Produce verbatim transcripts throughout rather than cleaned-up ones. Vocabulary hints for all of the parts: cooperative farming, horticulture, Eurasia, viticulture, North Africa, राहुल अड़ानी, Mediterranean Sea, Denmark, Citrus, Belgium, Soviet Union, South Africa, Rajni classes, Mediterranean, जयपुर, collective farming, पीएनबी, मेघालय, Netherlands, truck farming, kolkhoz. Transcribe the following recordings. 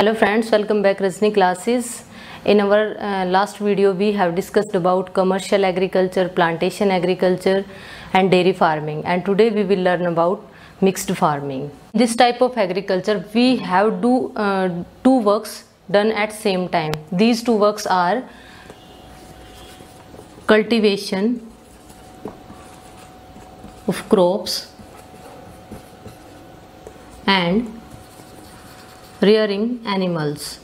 Hello friends, welcome back Rajni classes. In our uh, last video we have discussed about commercial agriculture, plantation agriculture and dairy farming, and today we will learn about mixed farming. This type of agriculture we have do, uh, two works done at same time. These two works are cultivation of crops and rearing animals.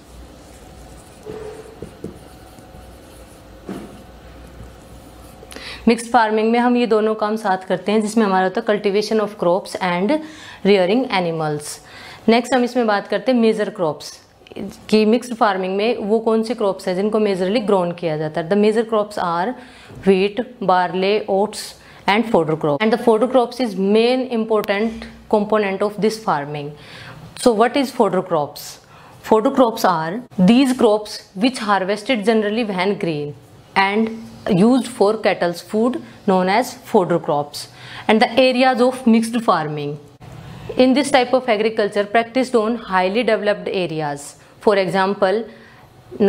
Mixed farming में हम ये दोनों काम साथ करते हैं, जिसमें हमारा होता है cultivation of crops and rearing animals. Next हम इसमें बात करते हैं मेजर क्रॉप्स कि मिक्स्ड फार्मिंग में वो कौन से क्रॉप्स हैं जिनको मेजरली ग्रोन किया जाता है. The major crops are wheat, barley, oats and fodder crop, and the fodder crops is main important component of this farming. So what is fodder crops? Fodder crops are these crops which harvested generally when green and used for cattle's food, known as fodder crops, and the areas of mixed farming. In this type of agriculture practiced on highly developed areas, for example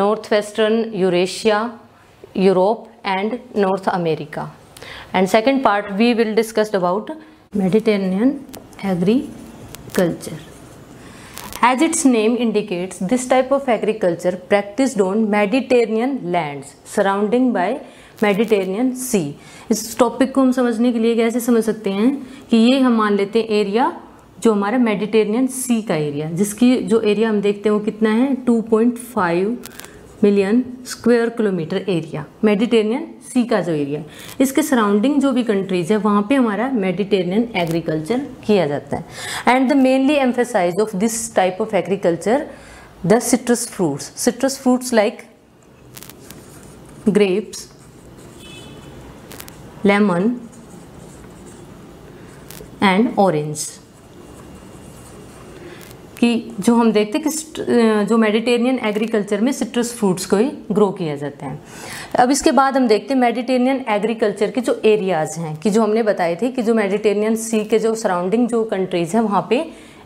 northwestern Eurasia, Europe and North America. And second part we will discuss about Mediterranean agriculture. As its name indicates, this type of agriculture practiced on Mediterranean lands surrounding by Mediterranean Sea. इस topic को हम समझने के लिए कैसे समझ सकते हैं कि ये हम मान लेते हैं एरिया जो हमारा Mediterranean Sea का एरिया, जिसकी जो एरिया हम देखते हैं वो कितना है two point five million square kilometre area. Mediterranean sea का जो एरिया, इसके सराउंडिंग जो भी कंट्रीज है वहाँ पे हमारा मेडिटेरेनियन एग्रीकल्चर किया जाता है. And the mainly emphasise of this type of agriculture the citrus fruits. Citrus fruits like grapes, lemon and orange. कि जो हम देखते हैं कि जो मेडिटेरेनियन एग्रीकल्चर में सिट्रस फ्रूट्स को ही ग्रो किया जाता है. अब इसके बाद हम देखते हैं मेडिटेरेनियन एग्रीकल्चर के जो एरियाज़ हैं, कि जो हमने बताए थे कि जो मेडिटेरेनियन सी के जो सराउंडिंग जो कंट्रीज़ हैं वहाँ पे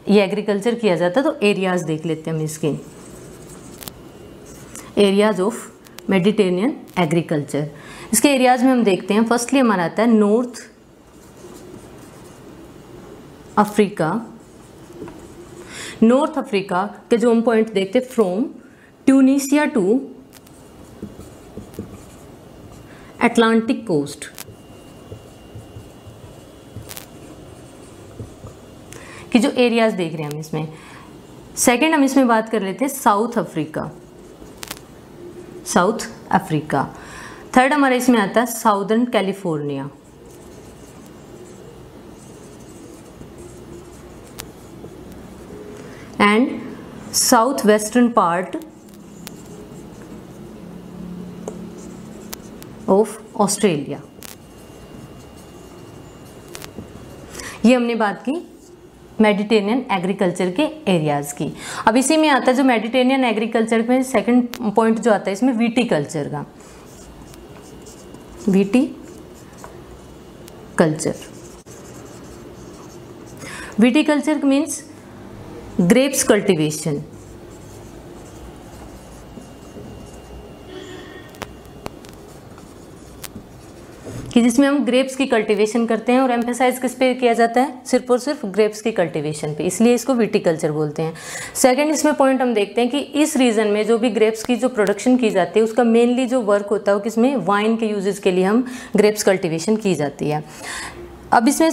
ये एग्रीकल्चर किया जाता है. तो एरियाज़ देख लेते हैं हम इसके, एरियाज़ ऑफ मेडिटेरेनियन एग्रीकल्चर. इसके एरियाज़ में हम देखते हैं फर्स्टली हमारा आता है नॉर्थ अफ्रीका. नॉर्थ अफ्रीका के जो हम पॉइंट देखते हैं from Tunisia to Atlantic coast, कि जो एरियाज देख रहे हैं हम इसमें. सेकंड हम इसमें बात कर लेते हैं South Africa, South Africa. Third हमारा इसमें आता है southern California. And southwestern part of Australia. ये हमने बात की मेडिटेरेनियन एग्रीकल्चर के एरियाज़ की. अब इसी में आता है जो मेडिटेरेनियन एग्रीकल्चर में सेकंड पॉइंट जो आता है इसमें विटीकल्चर का, viticulture. Viticulture means grapes cultivation, कि जिसमें हम ग्रेप्स की कल्टिवेशन करते हैं. और एम्फेसाइज किस पे किया जाता है? सिर्फ और सिर्फ ग्रेप्स की कल्टिवेशन पे, इसलिए इसको विटीकल्चर बोलते हैं. सेकंड इसमें पॉइंट हम देखते हैं कि इस रीजन में जो भी ग्रेप्स की जो प्रोडक्शन की जाती है उसका मेनली जो वर्क होता है वो किसमें, वाइन के यूजेज के लिए हम ग्रेप्स कल्टिवेशन की जाती है. अब इसमें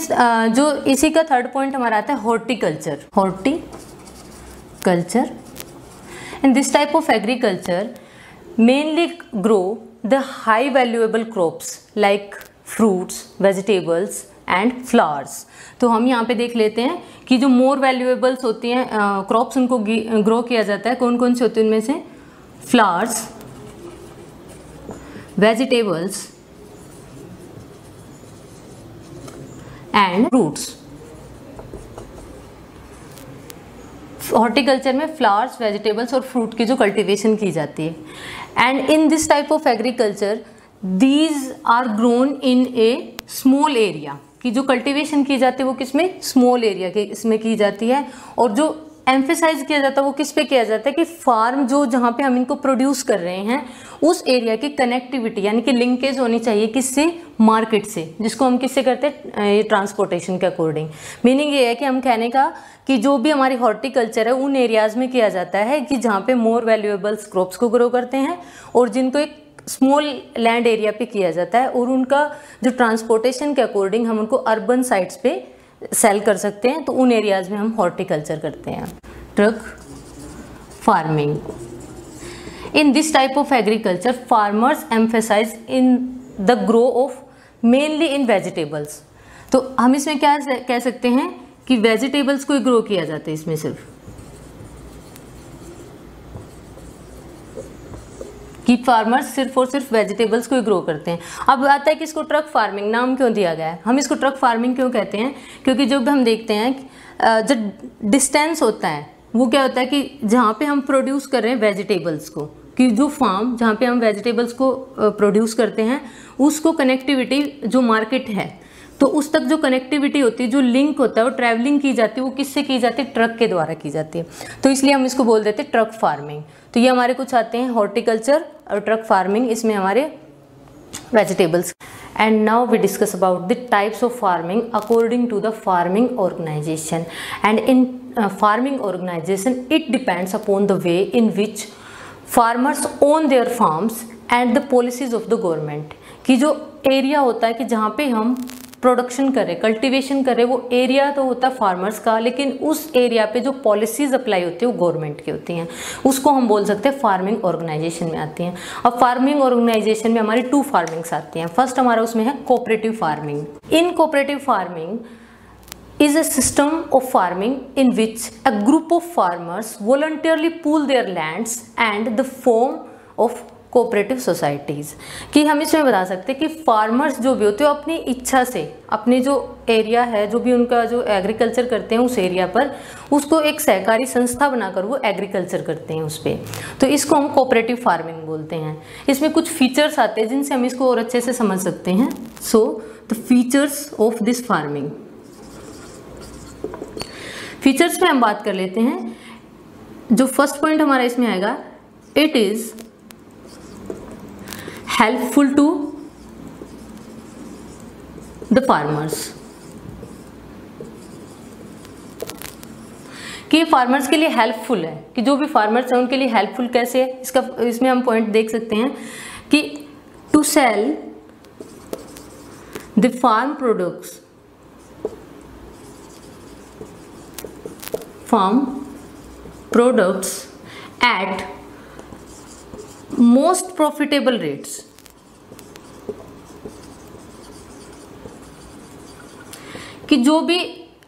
जो इसी का थर्ड पॉइंट हमारा आता है horticulture, horti culture. In this type of agriculture mainly grow the high valuable crops like fruits, vegetables and flowers. तो हम यहाँ पे देख लेते हैं कि जो more valuables होती हैं crops उनको grow किया जाता है. कौन कौन से होते हैं उनमें से? Flowers, vegetables and fruits. Horticulture में फ्लावर्स, वेजिटेबल्स और फ्रूट की जो कल्टीवेशन की जाती है. And in this type of agriculture these are grown in a small area, कि जो कल्टीवेशन की जाती है वो किसमें, स्मॉल एरिया के इसमें की जाती है. और जो एम्फेसाइज किया जाता है, वो किस पे किया जाता है कि फार्म जो जहाँ पे हम इनको प्रोड्यूस कर रहे हैं उस एरिया की कनेक्टिविटी यानी कि लिंकेज होनी चाहिए किससे, मार्केट से, जिसको हम किससे करते हैं ट्रांसपोर्टेशन के अकॉर्डिंग। मीनिंग ये है कि हम कहने का कि जो भी हमारी हॉर्टिकल्चर है उन एरियाज़ में किया जाता है कि जहाँ पे मोर वैल्यूएबल्स क्रॉप्स को ग्रो करते हैं और जिनको एक स्मॉल लैंड एरिया पे किया जाता है और उनका जो ट्रांसपोर्टेशन के अकॉर्डिंग हम उनको अर्बन साइट्स पे सेल कर सकते हैं, तो उन एरियाज़ में हम हॉर्टिकल्चर करते हैं, truck farming. In this type of agriculture farmers emphasise in the grow of mainly in vegetables. तो हम इसमें क्या कह सकते हैं कि वेजिटेबल्स को ही ग्रो किया जाता है इसमें सिर्फ, कि फार्मर्स सिर्फ और सिर्फ वेजिटेबल्स को ही ग्रो करते हैं। अब आता है कि इसको ट्रक फार्मिंग नाम क्यों दिया गया है, हम इसको ट्रक फार्मिंग क्यों कहते हैं, क्योंकि जब हम देखते हैं जो डिस्टेंस होता है वो क्या होता है कि जहाँ पे हम प्रोड्यूस कर रहे हैं वेजिटेबल्स को, कि जो फार्म जहाँ पे हम वेजिटेबल्स को प्रोड्यूस करते हैं उसको कनेक्टिविटी जो मार्केट है तो उस तक जो कनेक्टिविटी होती है, जो लिंक होता है, वो ट्रैवलिंग की जाती है, वो किससे की जाती है, ट्रक के द्वारा की जाती है, तो इसलिए हम इसको बोल देते हैं ट्रक फार्मिंग। तो ये हमारे कुछ आते हैं हॉर्टिकल्चर और ट्रक फार्मिंग, इसमें हमारे vegetables. And now we discuss about the types of farming according to the farming organisation. And in farming organisation it depends upon the way in which farmers own their farms and the policies of the government. कि जो area होता है कि जहाँ पे हम production करें, cultivation करें, वो एरिया तो होता है फार्मर्स का, लेकिन उस एरिया पे जो पॉलिसीज़ अप्लाई होती है वो गवर्नमेंट की होती हैं, उसको हम बोल सकते हैं फार्मिंग ऑर्गेनाइजेशन में आती हैं। अब फार्मिंग ऑर्गेनाइजेशन में हमारी टू फार्मिंग्स आती हैं। फर्स्ट हमारा उसमें है cooperative farming. In cooperative farming is a system of farming in which a group of farmers voluntarily pool their lands and the form of cooperative societies. कि हम इसमें बता सकते हैं कि फार्मर्स जो भी होते हैं अपनी इच्छा से अपने जो एरिया है, जो भी उनका जो एग्रीकल्चर करते हैं उस एरिया पर, उसको एक सहकारी संस्था बनाकर वो एग्रीकल्चर करते हैं उस पर, तो इसको हम कोऑपरेटिव फार्मिंग बोलते हैं। इसमें कुछ फीचर्स आते हैं जिनसे हम इसको और अच्छे से समझ सकते हैं। So the features of this farming, features में हम बात कर लेते हैं। जो फर्स्ट पॉइंट हमारा इसमें आएगा, it is helpful to the farmers. कि फार्मर्स के लिए हेल्पफुल है, कि जो भी फार्मर्स हैं उनके लिए हेल्पफुल कैसे है, इसका इसमें हम पॉइंट देख सकते हैं कि to sell the farm products, farm products at most profitable rates. कि जो भी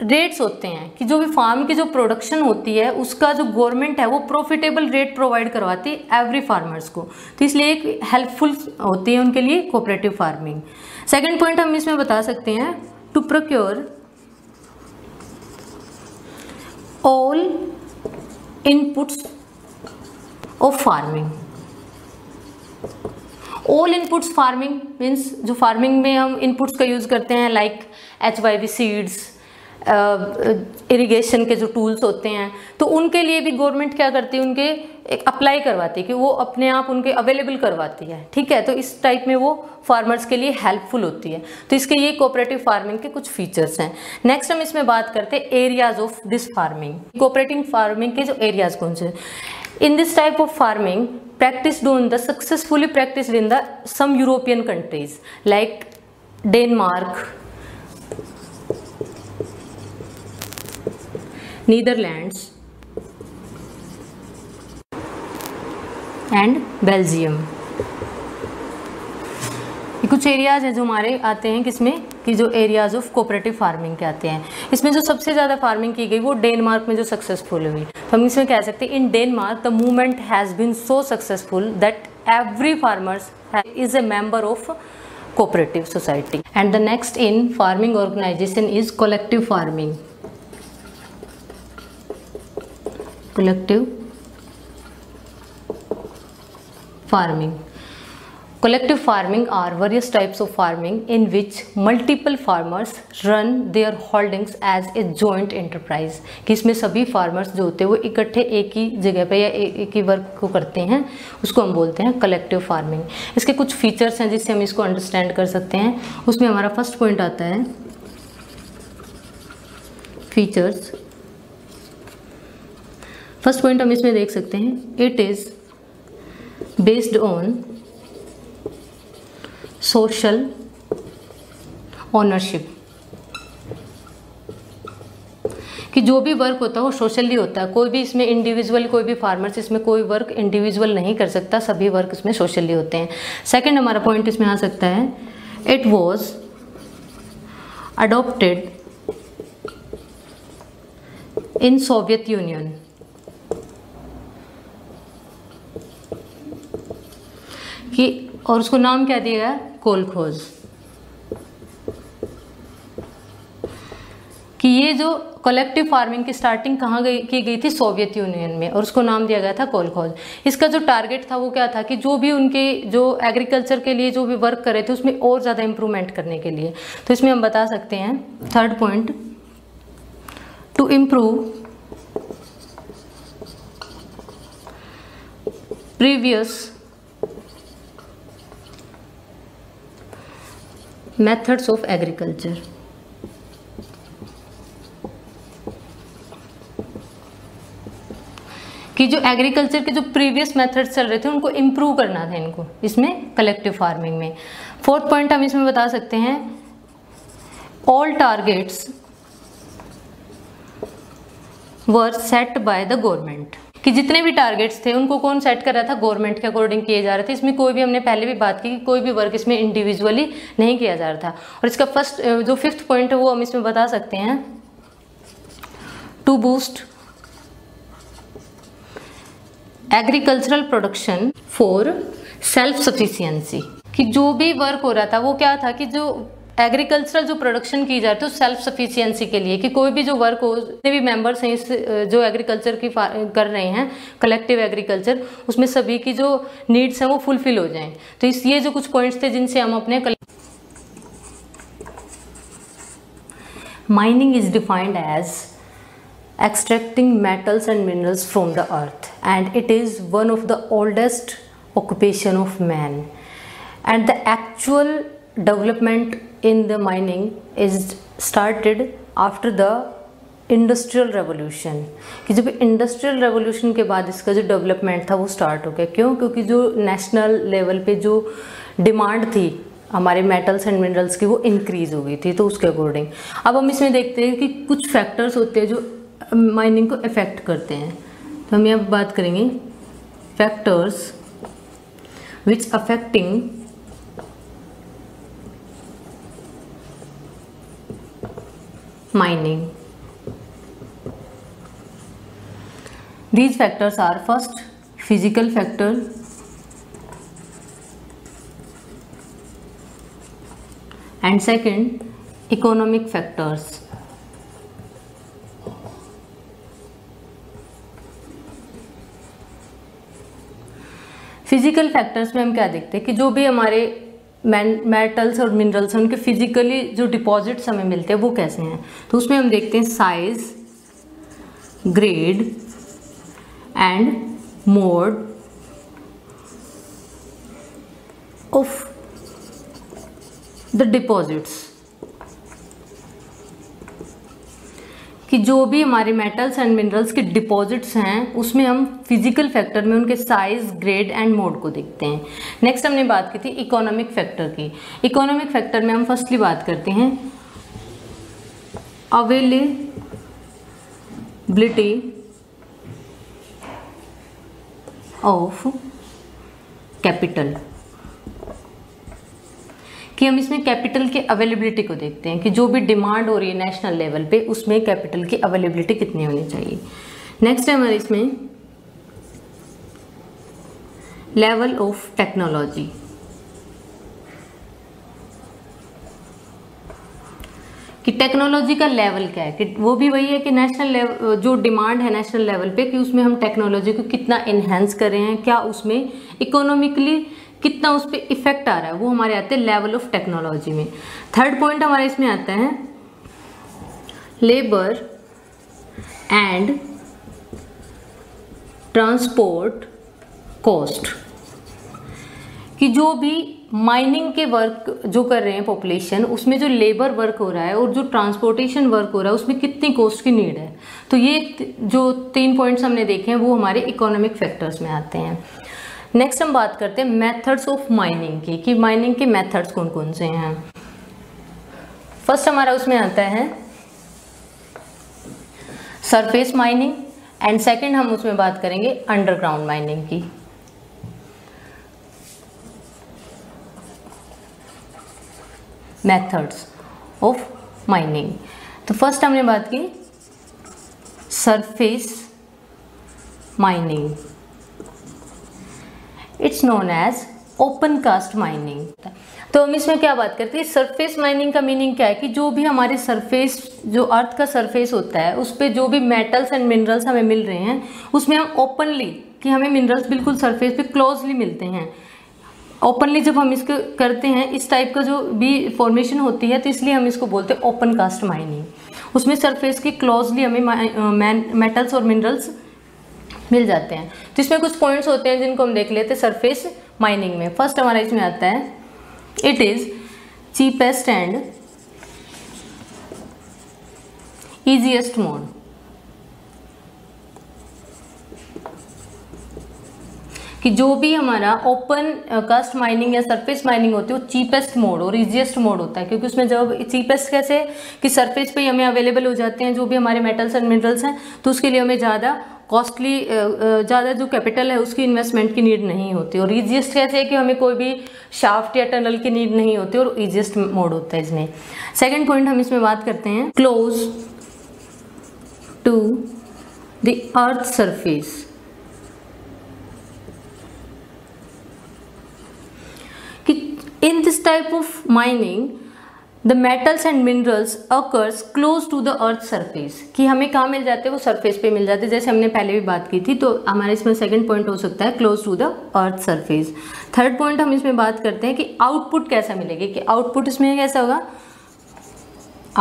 रेट्स होते हैं, कि जो भी फार्म की जो प्रोडक्शन होती है उसका जो गवर्नमेंट है वो प्रॉफिटेबल रेट प्रोवाइड करवाती है एवरी फार्मर्स को, तो इसलिए एक हेल्पफुल होती है उनके लिए कोऑपरेटिव फार्मिंग। सेकंड पॉइंट हम इसमें बता सकते हैं, to procure all inputs of farming. All inputs farming means जो फार्मिंग में हम इनपुट्स का यूज़ करते हैं, like H Y V seeds, irrigation के जो टूल्स होते हैं, तो उनके लिए भी गवर्नमेंट क्या करती है, उनके एक अप्लाई करवाती है कि वो अपने आप उनके अवेलेबल करवाती है, ठीक है। तो इस टाइप में वो फार्मर्स के लिए हेल्पफुल होती है, तो इसके ये कोऑपरेटिव फार्मिंग के कुछ फीचर्स हैं। नेक्स्ट हम इसमें बात करते हैं areas of this farming, cooperative farming के जो एरियाज कौन से। In this type of farming practiced on the successfully practiced in the some European countries like Denmark, Netherlands and Belgium। ये कुछ एरियाज़ हैं जो हमारे आते हैं किसमें, कि जो एरियाज़ ऑफ कोऑपरेटिव फार्मिंग के आते हैं। इसमें जो सबसे ज़्यादा फार्मिंग की गई वो डेनमार्क में जो सक्सेसफुल हुई, तो हम इसमें कह सकते हैं in Denmark the movement has been so successful that every farmers is a member of cooperative society. And the next in farming organisation is collective farming. Collective farming Collective farming are various types of farming in which multiple farmers run their holdings as a joint enterprise. कि इसमें सभी farmers जो होते हैं वो इकट्ठे एक ही जगह पे या एक ही वर्क को करते हैं, उसको हम बोलते हैं collective farming. इसके कुछ फीचर्स हैं जिससे हम इसको अंडरस्टैंड कर सकते हैं. उसमें हमारा फर्स्ट पॉइंट आता है फीचर्स. फर्स्ट पॉइंट हम इसमें देख सकते हैं, it is based on social ownership, कि जो भी वर्क होता है वो सोशली होता है. कोई भी इसमें इंडिविजुअल, कोई भी फार्मर्स इसमें कोई वर्क इंडिविजुअल नहीं कर सकता, सभी वर्क इसमें सोशली होते हैं. सेकंड हमारा पॉइंट इसमें आ सकता है, it was adopted in Soviet Union. कि और उसको नाम क्या दिया गया, कोलखोज. कि ये जो कलेक्टिव फार्मिंग की स्टार्टिंग कहाँ गई की गई थी, सोवियत यूनियन में, और उसको नाम दिया गया था कोलखोज. इसका जो टारगेट था वो क्या था कि जो भी उनके जो एग्रीकल्चर के लिए जो भी वर्क कर रहे थे उसमें और ज़्यादा इम्प्रूवमेंट करने के लिए. तो इसमें हम बता सकते हैं third point, to improve previous methods of agriculture. कि जो एग्रीकल्चर के जो प्रीवियस मेथड्स चल रहे थे उनको इम्प्रूव करना था इनको, इसमें कलेक्टिव फार्मिंग में. फोर्थ पॉइंट हम इसमें बता सकते हैं, all targets were set by the government. कि जितने भी टारगेट्स थे उनको कौन सेट कर रहा था, गवर्नमेंट के अकॉर्डिंग किए जा रहे थे. इसमें कोई भी, हमने पहले भी बात की कि कोई भी वर्क इसमें इंडिविजुअली नहीं किया जा रहा था. और इसका फर्स्ट जो फिफ्थ पॉइंट है वो हम इसमें बता सकते हैं, to boost agricultural production for self sufficiency. कि जो भी वर्क हो रहा था वो क्या था कि जो एग्रीकल्चरल जो प्रोडक्शन की जाती है तो सेल्फ सफिशियंसी के लिए, कि कोई भी जो वर्क हो, जितने भी मेंबर्स हैं इस जो एग्रीकल्चर की कर रहे हैं कलेक्टिव एग्रीकल्चर, उसमें सभी की जो नीड्स हैं वो फुलफिल हो जाएं. तो इस ये जो कुछ पॉइंट्स थे जिनसे हम अपने mining is defined as extracting metals and minerals from the earth and it is one of the oldest occupation of man and the actual development in the mining is started after the industrial revolution. कि जब industrial revolution के बाद इसका जो development था वो start हो गया. क्यों? क्योंकि जो national level पे जो demand थी हमारे metals and minerals की वो increase हो गई थी, तो उसके according. अब हम इसमें देखते हैं कि कुछ factors होते हैं जो mining को affect करते हैं. तो हम यहाँ बात करेंगे factors which affecting mining. These factors are first physical factor, and second economic factors, physical factors में हम क्या देखते हैं कि जो भी हमारे मेटल्स और मिनरल्स हैं उनके फिजिकली जो डिपॉजिट्स हमें मिलते हैं वो कैसे हैं. तो उसमें हम देखते हैं size, grade and mode of the deposits. कि जो भी हमारे मेटल्स एंड मिनरल्स के डिपॉजिट्स हैं उसमें हम फिजिकल फैक्टर में उनके साइज, ग्रेड एंड मोड को देखते हैं. नेक्स्ट हमने बात की थी इकोनॉमिक फैक्टर की. इकोनॉमिक फैक्टर में हम फर्स्टली बात करते हैं अवेलेबिलिटी ऑफ कैपिटल. कि हम इसमें कैपिटल की अवेलेबिलिटी को देखते हैं कि जो भी डिमांड हो रही है नेशनल लेवल पे उसमें कैपिटल की अवेलेबिलिटी कितनी होनी चाहिए. नेक्स्ट है हमारे इसमें लेवल ऑफ टेक्नोलॉजी. कि टेक्नोलॉजी का लेवल क्या है, कि वो भी वही है कि नेशनल लेवल जो डिमांड है नेशनल लेवल पे कि उसमें हम टेक्नोलॉजी को कितना इन्हेंस कर रहे हैं, क्या उसमें इकोनॉमिकली कितना उस पर इफेक्ट आ रहा है, वो हमारे आते हैं लेवल ऑफ टेक्नोलॉजी में। थर्ड पॉइंट हमारे इसमें आता है लेबर एंड ट्रांसपोर्ट कॉस्ट, कि जो भी माइनिंग के वर्क जो कर रहे हैं पॉपुलेशन, उसमें जो लेबर वर्क हो रहा है और जो ट्रांसपोर्टेशन वर्क हो रहा है उसमें कितनी कॉस्ट की नीड है। तो ये जो तीन पॉइंट्स हमने देखे हैं वो हमारे इकोनॉमिक फैक्टर्स में आते हैं। नेक्स्ट हम बात करते हैं मेथड्स ऑफ माइनिंग की, कि माइनिंग के मेथड्स कौन कौन से हैं। फर्स्ट हमारा उसमें आता है सरफेस माइनिंग एंड सेकंड हम उसमें बात करेंगे अंडरग्राउंड माइनिंग की। मेथड्स ऑफ माइनिंग, तो फर्स्ट हमने बात की surface mining, it's known as open cast mining. तो हम इसमें क्या बात करते हैं, सरफेस माइनिंग का मीनिंग क्या है कि जो भी हमारे सरफेस, जो अर्थ का सरफेस होता है उस पर जो भी मेटल्स एंड मिनरल्स हमें मिल रहे हैं उसमें हम ओपनली, कि हमें मिनरल्स बिल्कुल सरफेस पे क्लोजली मिलते हैं, ओपनली जब हम इसको करते हैं इस टाइप का जो भी फॉर्मेशन होती है, तो इसलिए हम इसको बोलते हैं ओपन कास्ट माइनिंग। उसमें सरफेस के क्लोजली हमें मेटल्स और मिनरल्स मिल जाते हैं। तो इसमें कुछ पॉइंट्स होते हैं जिनको हम देख लेते हैं सरफेस माइनिंग में। फर्स्ट हमारा इसमें आता है It is cheapest and easiest mode, कि जो भी हमारा ओपन कास्ट माइनिंग या सरफेस माइनिंग होती है वो चीपेस्ट मोड और इजीएस्ट मोड होता है, क्योंकि उसमें जब चीपेस्ट कैसे कि सरफेस पे हमें अवेलेबल हो जाते हैं जो भी हमारे मेटल्स एंड मिनरल्स हैं, तो उसके लिए हमें ज़्यादा कॉस्टली, ज़्यादा जो कैपिटल है उसकी इन्वेस्टमेंट की नीड नहीं होती, और ईजिएस्ट कैसे है कि हमें कोई भी शाफ्ट या टनल की नीड नहीं होती और ईजिएस्ट मोड होता है इसमें। सेकंड पॉइंट हम इसमें बात करते हैं close to the earth surface, कि in this type of mining the metals and minerals occurs close to the earth surface, कि हमें कहाँ मिल जाते हैं, वो सरफेस पे मिल जाते हैं, जैसे हमने पहले भी बात की थी। तो हमारा इसमें सेकंड पॉइंट हो सकता है close to the earth surface. Third point हम इसमें बात करते हैं कि आउटपुट कैसा मिलेगी, कि आउटपुट इसमें कैसा होगा,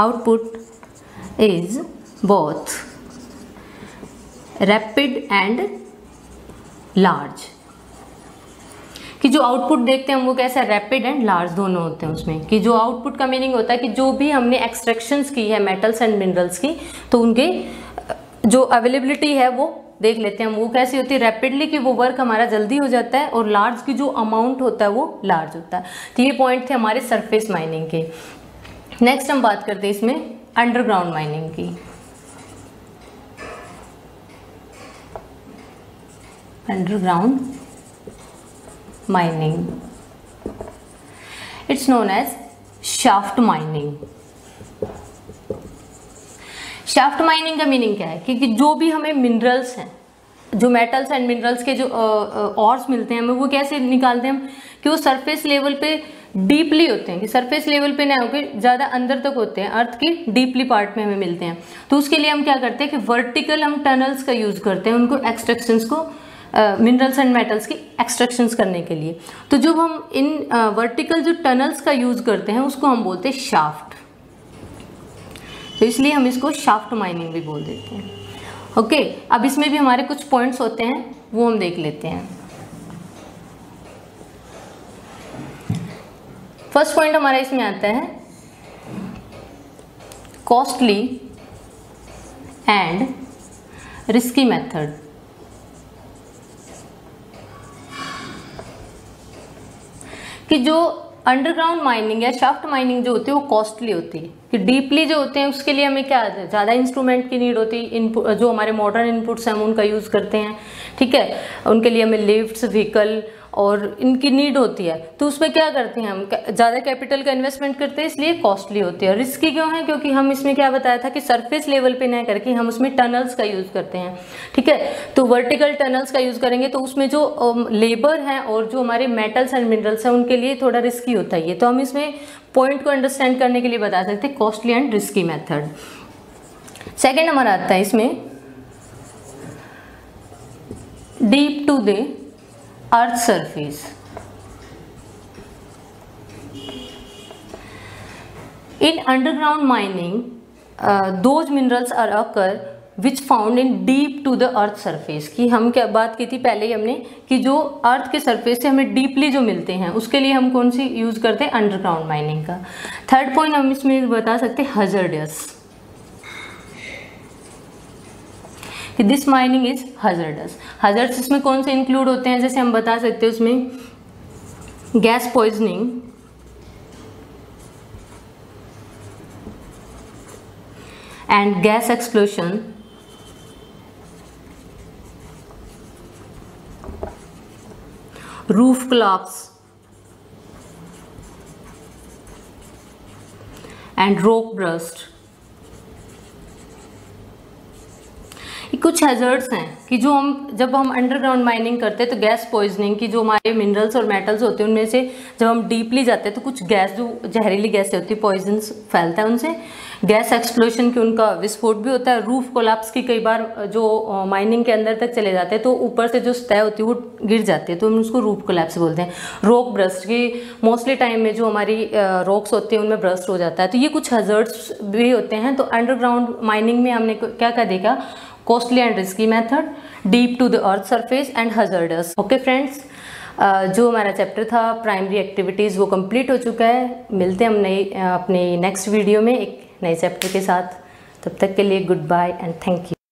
output is both rapid and large, कि जो आउटपुट देखते हैं हम वो कैसा रैपिड एंड लार्ज दोनों होते हैं उसमें, कि जो आउटपुट का मीनिंग होता है कि जो भी हमने एक्सट्रैक्शंस की है मेटल्स एंड मिनरल्स की, तो उनके जो अवेलेबिलिटी है वो देख लेते हैं हम वो कैसी होती है रैपिडली, कि वो वर्क हमारा जल्दी हो जाता है, और लार्ज की जो अमाउंट होता है वो लार्ज होता है। तो ये पॉइंट थे हमारे सरफेस माइनिंग के। नेक्स्ट हम बात करते हैं इसमें अंडरग्राउंड माइनिंग की। Underground mining, it's known as shaft mining. Shaft mining का मीनिंग क्या है, क्योंकि जो भी हमें मिनरल्स हैं, जो मेटल्स एंड मिनरल्स के जो ऑर्स मिलते हैं हमें, वो कैसे निकालते हैं हम, कि वो सरफेस लेवल पे डीपली होते हैं, कि सरफेस लेवल पे ना होकर ज़्यादा अंदर तक होते हैं, अर्थ के डीपली पार्ट में हमें मिलते हैं। तो उसके लिए हम क्या करते हैं कि वर्टिकल हम टनल्स का यूज़ करते हैं उनको एक्सट्रैक्शंस को, मिनरल्स एंड मेटल्स की एक्सट्रैक्शंस करने के लिए। तो जब हम इन वर्टिकल uh, जो टनल्स का यूज़ करते हैं उसको हम बोलते हैं शाफ्ट, तो इसलिए हम इसको शाफ्ट माइनिंग भी बोल देते हैं। ओके okay, अब इसमें भी हमारे कुछ पॉइंट्स होते हैं वो हम देख लेते हैं। फर्स्ट पॉइंट हमारा इसमें आता है कॉस्टली एंड रिस्की मेथड, कि जो अंडरग्राउंड माइनिंग या शाफ्ट माइनिंग जो होती है वो कॉस्टली होती है, कि डीपली जो होते हैं उसके लिए हमें क्या ज़्यादा इंस्ट्रूमेंट की नीड होती है, इनपुट जो हमारे मॉडर्न इनपुट्स हैं हम उनका यूज़ करते हैं, ठीक है, उनके लिए हमें लिफ्ट्स, व्हीकल और इनकी नीड होती है। तो उसमें क्या करते हैं हम ज़्यादा कैपिटल का इन्वेस्टमेंट करते हैं, इसलिए कॉस्टली होती है। रिस्की क्यों है, क्योंकि हम इसमें क्या बताया था कि सरफेस लेवल पे ना करके हम उसमें टनल्स का यूज़ करते हैं, ठीक है, तो वर्टिकल टनल्स का यूज़ करेंगे, तो उसमें जो लेबर हैं और जो हमारे मेटल्स एंड मिनरल्स हैं उनके लिए थोड़ा रिस्की होता है। तो हम इसमें पॉइंट को अंडरस्टैंड करने के लिए बता सकते हैं costly and risky method. Second हमारा आता है इसमें deep to the earth surface, In underground mining, uh, those minerals are occur which found in deep to the earth surface. कि हम क्या बात की थी पहले ही हमने कि जो अर्थ के सरफेस से हमें डीपली जो मिलते हैं उसके लिए हम कौन सी यूज़ करते हैं, अंडरग्राउंड माइनिंग का. थर्ड पॉइंट हम इसमें बता सकते हैं हज़ार्डस, कि this mining is hazardous. Hazardous इसमें कौन से इंक्लूड होते हैं, जैसे हम बता सकते हैं उसमें gas poisoning, and gas explosion, roof collapse, and rock burst. ये कुछ हैजर्ड्स हैं कि जो हम जब हम अंडरग्राउंड माइनिंग करते हैं तो गैस पॉइजनिंग की जो हमारे मिनरल्स और मेटल्स होते हैं उनमें से जब हम डीपली जाते हैं तो कुछ गैस जो जहरीली गैसें होती है पॉइजन फैलता है उनसे. गैस एक्सप्लोशन के उनका विस्फोट भी होता है. रूफ कोलैप्स की कई बार जो माइनिंग के अंदर तक चले जाते हैं तो ऊपर से जो सतह होती है वो गिर जाती है तो हम उसको रूफ कोलैप्स बोलते हैं. रॉक ब्रस्ट की मोस्टली टाइम में जो हमारी रॉक्स होती है उनमें ब्रस्ट हो जाता है. तो ये कुछ हज़ार्ड्स भी होते हैं. तो अंडरग्राउंड माइनिंग में हमने क्या क्या देखा, costly and risky method, deep to the earth surface and hazardous. Okay friends, जो हमारा चैप्टर था प्राइमरी एक्टिविटीज़ वो कंप्लीट हो चुका है. मिलते हैं हम नई अपने नेक्स्ट वीडियो में एक नए चैप्टर के साथ. तब तक के लिए goodbye and thank you.